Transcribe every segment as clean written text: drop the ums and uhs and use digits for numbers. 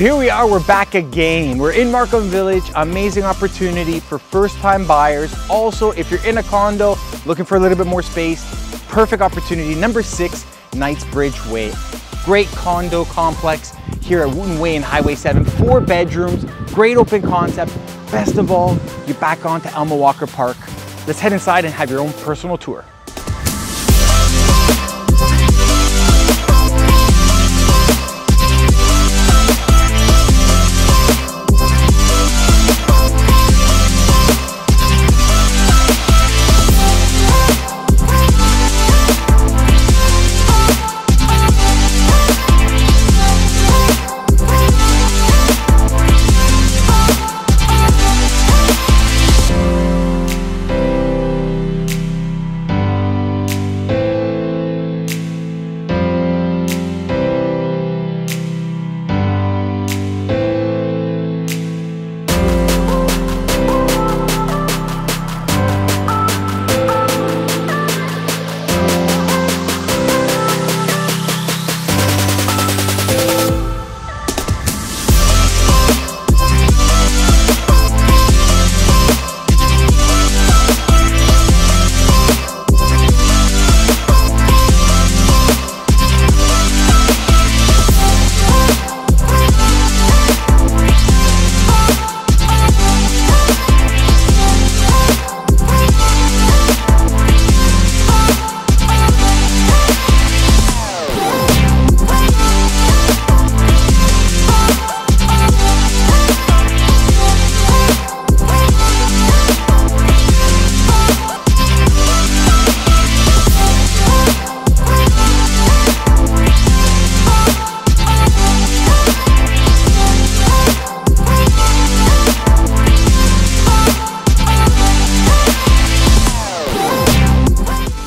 So here we are, we're back again. We're in Markham Village, amazing opportunity for first-time buyers. Also, if you're in a condo, looking for a little bit more space, perfect opportunity. Number 6, Knightsbridge Way. Great condo complex here at Wooten Way and Highway 7. 4 bedrooms, great open concept. Best of all, you're back onto Alma Walker Park. Let's head inside and have your own personal tour.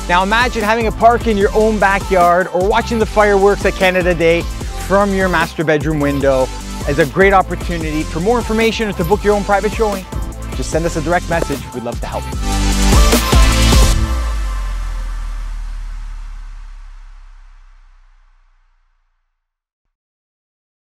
Now imagine having a park in your own backyard or watching the fireworks at Canada Day from your master bedroom window is a great opportunity. For more information or to book your own private showing, just send us a direct message. We'd love to help.